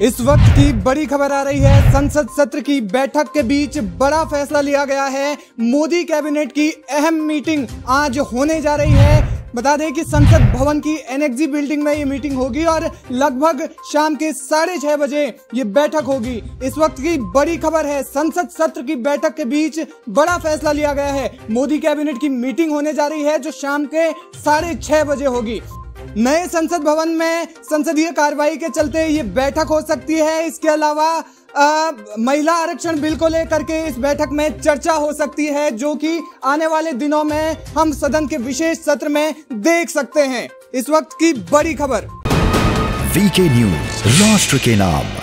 इस वक्त की बड़ी खबर आ रही है। संसद सत्र की बैठक के बीच बड़ा फैसला लिया गया है। मोदी कैबिनेट की अहम मीटिंग आज होने जा रही है। बता दें कि संसद भवन की एनएक्सजी बिल्डिंग में ये मीटिंग होगी और लगभग शाम के 6:30 बजे ये बैठक होगी। इस वक्त की बड़ी खबर है, संसद सत्र की बैठक के बीच बड़ा फैसला लिया गया है। मोदी कैबिनेट की मीटिंग होने जा रही है जो शाम के 6:30 बजे होगी। नए संसद भवन में संसदीय कार्रवाई के चलते ये बैठक हो सकती है। इसके अलावा महिला आरक्षण बिल को लेकर के इस बैठक में चर्चा हो सकती है, जो कि आने वाले दिनों में हम सदन के विशेष सत्र में देख सकते हैं। इस वक्त की बड़ी खबर, वीके न्यूज, राष्ट्र के नाम।